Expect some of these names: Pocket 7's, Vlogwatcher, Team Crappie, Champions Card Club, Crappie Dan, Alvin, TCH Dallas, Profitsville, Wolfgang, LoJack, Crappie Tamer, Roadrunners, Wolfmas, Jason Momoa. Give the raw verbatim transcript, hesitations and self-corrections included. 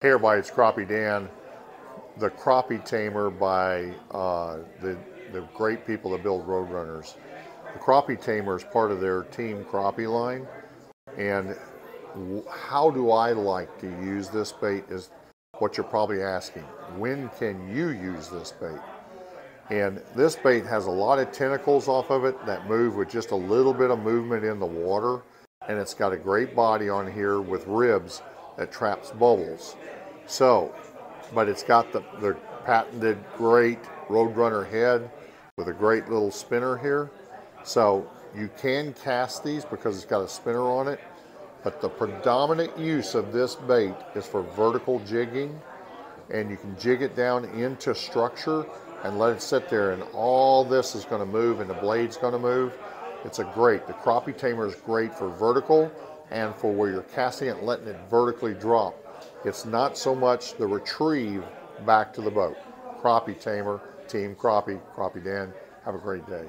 Hey everybody, it's Crappie Dan, the Crappie Tamer by uh, the, the great people that build Roadrunners. The Crappie Tamer is part of their Team Crappie line, and how do I like to use this bait is what you're probably asking. When can you use this bait? And this bait has a lot of tentacles off of it that move with just a little bit of movement in the water, and it's got a great body on here with ribs that traps bubbles. So, but it's got the, the patented great Roadrunner head with a great little spinner here. So you can cast these because it's got a spinner on it, but the predominant use of this bait is for vertical jigging, and you can jig it down into structure and let it sit there, and all this is gonna move and the blade's gonna move. It's a great, the Crappie Tamer is great for vertical, and for where you're casting it, letting it vertically drop. It's not so much the retrieve back to the boat. Crappie Tamer, Team Crappie, Crappie Dan, have a great day.